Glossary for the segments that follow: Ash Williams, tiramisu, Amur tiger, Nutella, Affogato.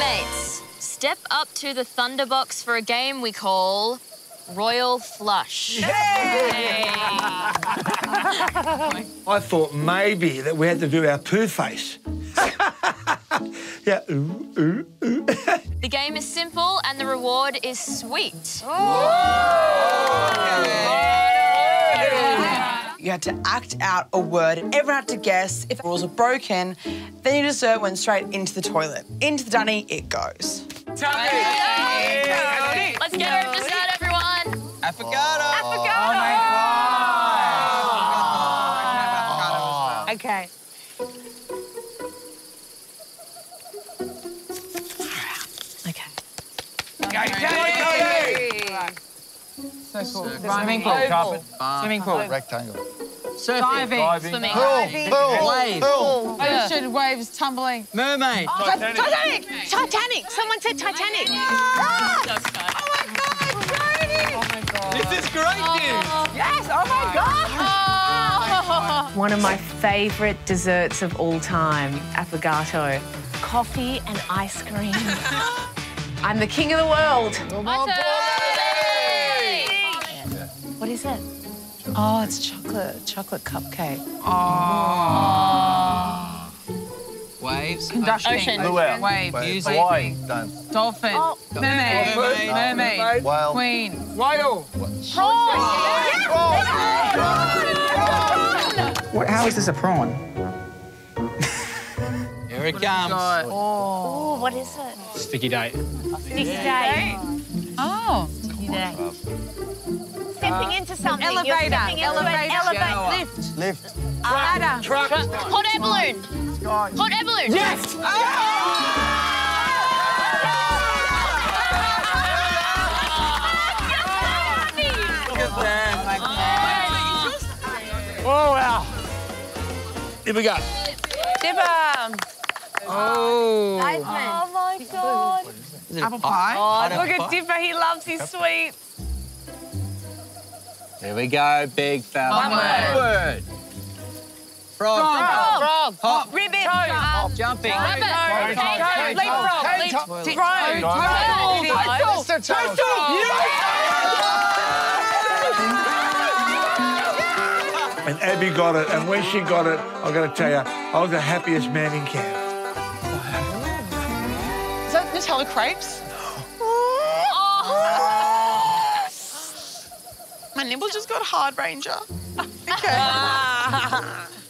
Mates, step up to the Thunderbox for a game we call Royal Flush. Yay! I thought maybe that we had to do our poo face. Yeah, ooh, ooh, ooh. The game is simple and the reward is sweet. You had to act out a word. Everyone had to guess. If the rules are broken, then you dessert went straight into the toilet. Into the dunny it goes. Tunny! Let's get her to start, everyone. Affogato! Affogato! Oh my God! Oh. Okay. So cool. Swimming pool. Carpet. Swimming pool. Rectangle. Surfing. Diving. Swimming. Pool. Waves. Ocean. Waves. Tumbling. Mermaid. Oh, Titanic. Titanic. Titanic. Someone said Titanic. Ah! So oh, my God. Jodie. Oh, my God. This is great news. Yes. Oh, my God. Oh. One of my favourite desserts of all time, affogato. Coffee and ice cream. I'm the king of the world. My what is it? Oh, it's chocolate. Chocolate cupcake. Oh. Waves. Conduction. Ocean. Ocean. Wave. Music. Hawaii. Done. Dolphin. Oh. Mermaid. Mermaid. Whale. Queen. Whale. Prawn. How is this a prawn? Here it comes. Oh. What is it? Sticky date. Sticky date. Oh. Sticky date. Stepping into something. Elevator. Elevator. Elevator. Lift. Lift. Ladder. Hot air balloon. Sky. Hot air balloon. Yes! Oh. Oh. Oh. Oh. Oh. Oh. Oh. Oh, wow. Here we go. Dipper. Oh. Oh, my God. Apple pie? Oh, look at Dipper. He loves his sweets. Here we go, big fella. One word. Frog. Frog. Hop. Ribbit. Toe. Jumping. Rabbit. Leapfrog. Toadstool. Toadstool. Toadstool. And Abby got it, and when she got it, I've got to tell you, I was the happiest man in camp. Is that Nutella crepes? My nibble just got hard, Ranger. Okay.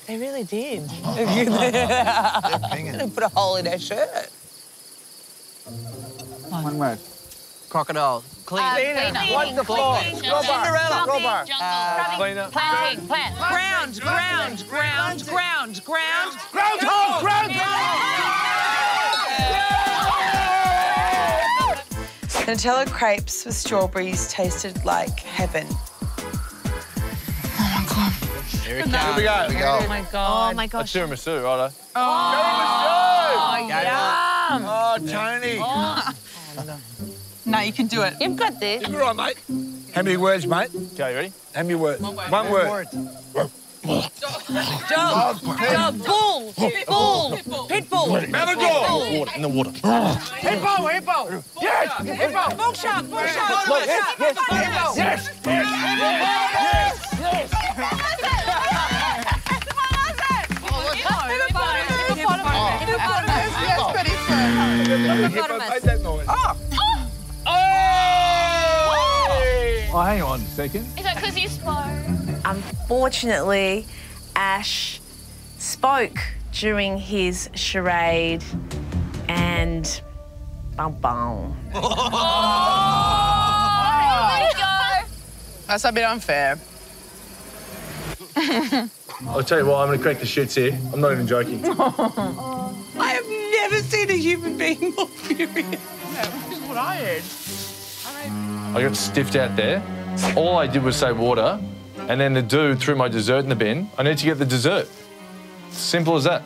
They really did. They put a hole in their shirt. One word. Crocodile. Cleaner. What's the floor? Cinderella. Rubber. Cleaner. Planting. Plant. Ground. Ground. Ground. Ground. Ground. Ground hole. Ground hole. Nutella crepes with strawberries tasted like heaven. Here we go. Oh, my God. Oh, my God. That's tiramisu, righto? Oh! Tiramisu! Oh, yum! Oh, Tony. Oh. Oh, no, you can do it. You've got this. You're right, mate. How many words, mate? Okay, you ready? How many words? One word. Dog. Dog. Bull. Bull. Pitbull. Matador. In the water. Hippo. Hippo. Yes. Hippo. Bull shark. Bull shark. Yes. Yes. Yes. Yes. Yes. Yes. Oh. Oh. Oh. Oh, hang on a second. Is that because you spoke? Unfortunately, Ash spoke during his charade and bum. Oh. That's a bit unfair. I'll tell you what, I'm going to crack the shits here. I'm not even joking. I've never seen a human being more furious. Yeah, which is what I had. I got stiffed out there. All I did was say water, and then the dude threw my dessert in the bin. I need to get the dessert. Simple as that.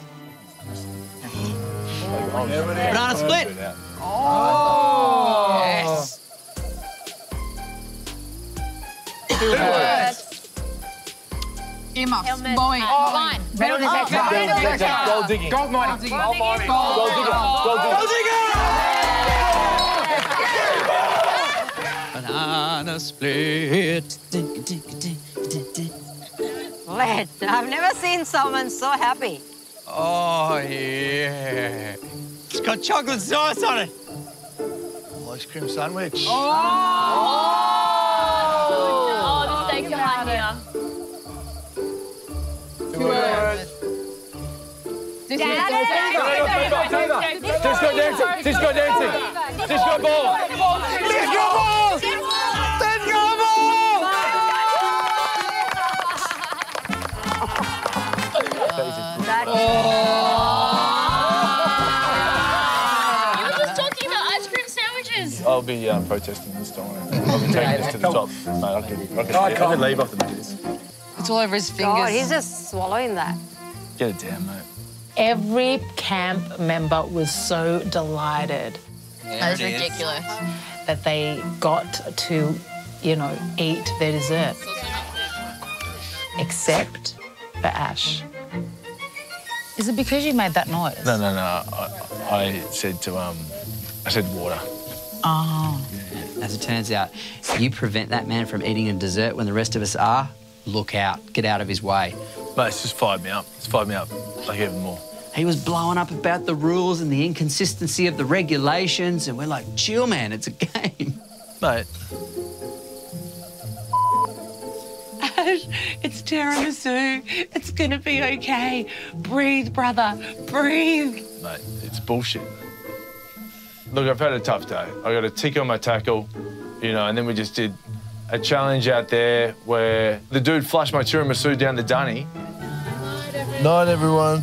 Banana split. Oh. Yes. 2 words. Earmuffs. Boeing. Line. Metal detector. Gold digging. Gold mining. Gold digger. banana split. Wait, I've never seen someone so happy. Oh, yeah. It's got chocolate sauce on it. Ice cream sandwich. Oh! Oh, the steak behind here. 2 words. Dad! Disco dancing! Disco dancing! Disco balls! Disco balls! Disco balls! That is... You were just talking about ice cream sandwiches. I'll be protesting this time. I'll be taking this to the top. No, I can leave after this. It's all over his fingers. God, he's just swallowing that. Get it down, mate. Every camp member was so delighted. Yeah, it was ridiculous. That they got to, you know, eat their dessert. Except for Ash. Is it because you made that noise? No, no, no. I said to, I said water. Oh. As it turns out, you prevent that man from eating a dessert when the rest of us are, look out, get out of his way. Mate, it's just fired me up. It's fired me up, like, even more. He was blowing up about the rules and the inconsistency of the regulations, and we're like, chill, man, it's a game. Mate. Ash, it's tiramisu. It's gonna be okay. Breathe, brother, breathe. Mate, it's bullshit. Look, I've had a tough day. I got a tick on my tackle, you know, and then we just did a challenge out there where the dude flushed my tiramisu down the dunny. Night, everyone.